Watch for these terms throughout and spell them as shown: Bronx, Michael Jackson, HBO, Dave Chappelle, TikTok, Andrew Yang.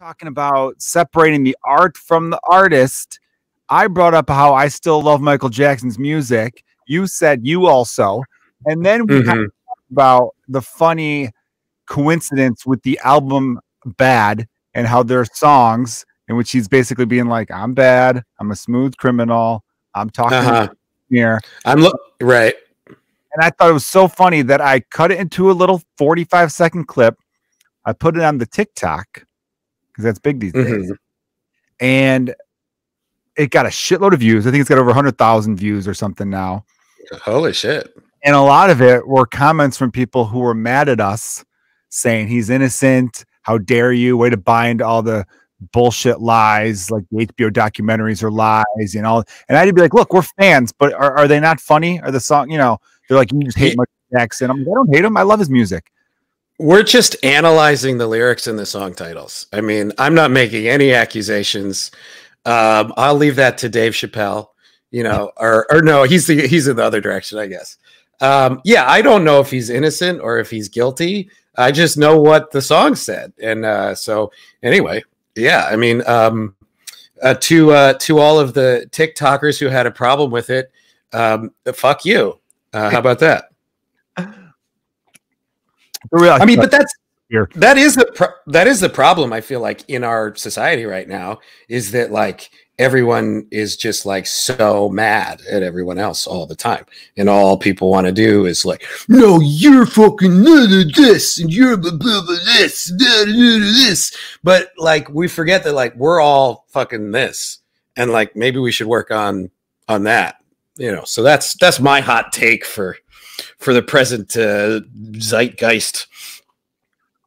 talking about separating the art from the artist, I brought up how I still love Michael Jackson's music. You said you also. And then we kind of talked about the funny coincidence with the album Bad and how there are songs in which he's basically being like, I'm bad. I'm a smooth criminal. I'm talking here. Right. And I thought it was so funny that I cut it into a little 45-second clip. I put it on the TikTok because that's big these days. And it got a shitload of views. I think it's got over 100,000 views or something now. Holy shit. And a lot of it were comments from people who were mad at us saying he's innocent. How dare you? Way to bind all the bullshit lies, like the HBO documentaries are lies and all. And I'd be like, look, we're fans, but are they not funny? Are the song, you know, they're like, you just hate Michael Jackson. I'm like, I don't hate him. I love his music. We're just analyzing the lyrics and the song titles. I mean, I'm not making any accusations. I'll leave that to Dave Chappelle, you know, or no, he's in the other direction, I guess. Yeah, I don't know if he's innocent or if he's guilty. I just know what the song said. And so anyway, yeah, I mean, to all of the TikTokers who had a problem with it, fuck you. How about that? I mean, but that's here. That is the problem. I feel like in our society right now is that like everyone is just like so mad at everyone else all the time, and all people want to do is like, no, you're fucking none of this, and you're blah, blah, blah, this, blah, blah, this. But like we forget that like we're all fucking this, and like maybe we should work on that. You know, so that's my hot take for the present zeitgeist.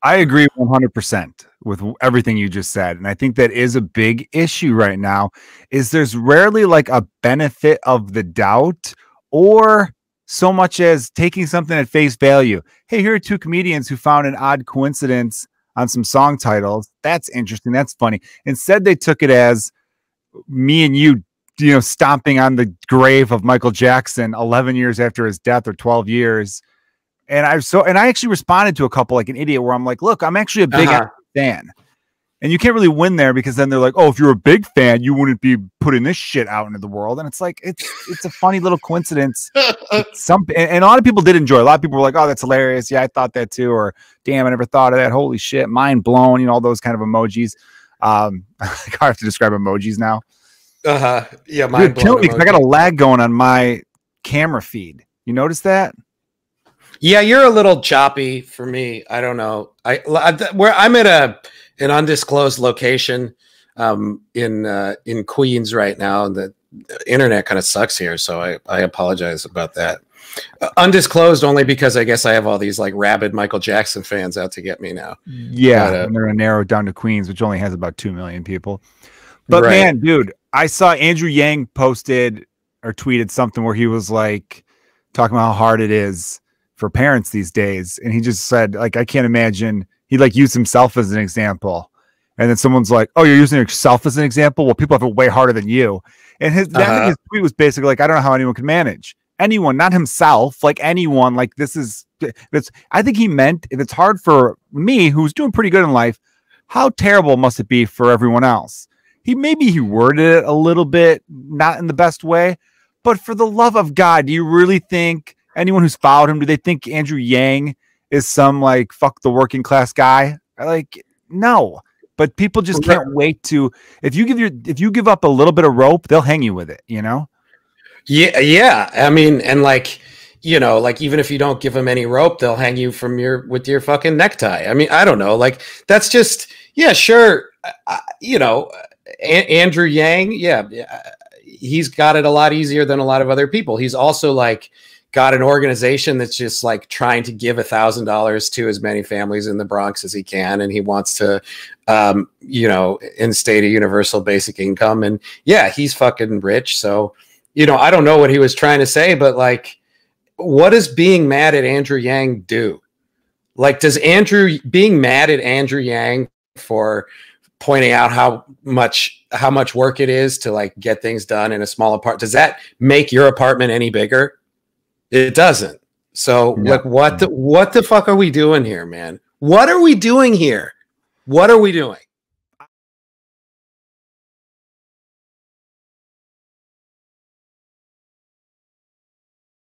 I agree 100% with everything you just said. And I think that is a big issue right now is there's rarely like a benefit of the doubt or so much as taking something at face value. Hey, here are two comedians who found an odd coincidence on some song titles. That's interesting. That's funny. Instead, they took it as me and you, you know, stomping on the grave of Michael Jackson 11 years after his death or 12 years. And I actually responded to a couple like an idiot where I'm like, look, I'm actually a big fan. And you can't really win there because then they're like, oh, if you're a big fan, you wouldn't be putting this shit out into the world. And it's like, it's a funny little coincidence. And a lot of people did enjoy it. A lot of people were like, oh, that's hilarious. Yeah, I thought that too. Or damn, I never thought of that. Holy shit. Mind blown. You know, all those kind of emojis. I have to describe emojis now. Yeah, mind blown. Dude, I got a lag going on my camera feed. You notice that? Yeah, you're a little choppy for me. I don't know. I'm at an undisclosed location in Queens right now, and the internet kind of sucks here, so I apologize about that. Undisclosed only because I guess I have all these like rabid Michael Jackson fans out to get me now. Yeah, but, and they're narrowed down to Queens, which only has about 2 million people. But man, dude, I saw Andrew Yang posted or tweeted something where he was like talking about how hard it is for parents these days. And he just said, like, I can't imagine. He like used himself as an example. And then someone's like, oh, you're using yourself as an example? Well, people have it way harder than you. And his tweet was basically like, I don't know how anyone can manage. Anyone, not himself, like anyone, like this is, I think he meant if it's hard for me, who's doing pretty good in life, how terrible must it be for everyone else? Maybe he worded it a little bit, not in the best way, but for the love of God, do you really think anyone who's followed him, do they think Andrew Yang is some like, fuck the working class guy? Like, no, but people just can't wait to, if you give up a little bit of rope, they'll hang you with it, you know? Yeah. Yeah. I mean, and like, you know, like even if you don't give them any rope, they'll hang you with your fucking necktie. I mean, I don't know. Like that's just, yeah, sure. You know, Andrew Yang, yeah, he's got it a lot easier than a lot of other people. He's also like got an organization that's just like trying to give $1,000 to as many families in the Bronx as he can, and he wants to, you know, instate a universal basic income. And yeah, he's fucking rich. So, you know, I don't know what he was trying to say, but like, what does being mad at Andrew Yang do? Like, does being mad at Andrew Yang for pointing out how much work it is to like get things done in a small apartment, does that make your apartment any bigger? It doesn't. So no. Like what the fuck are we doing here, man? What are we doing here? What are we doing?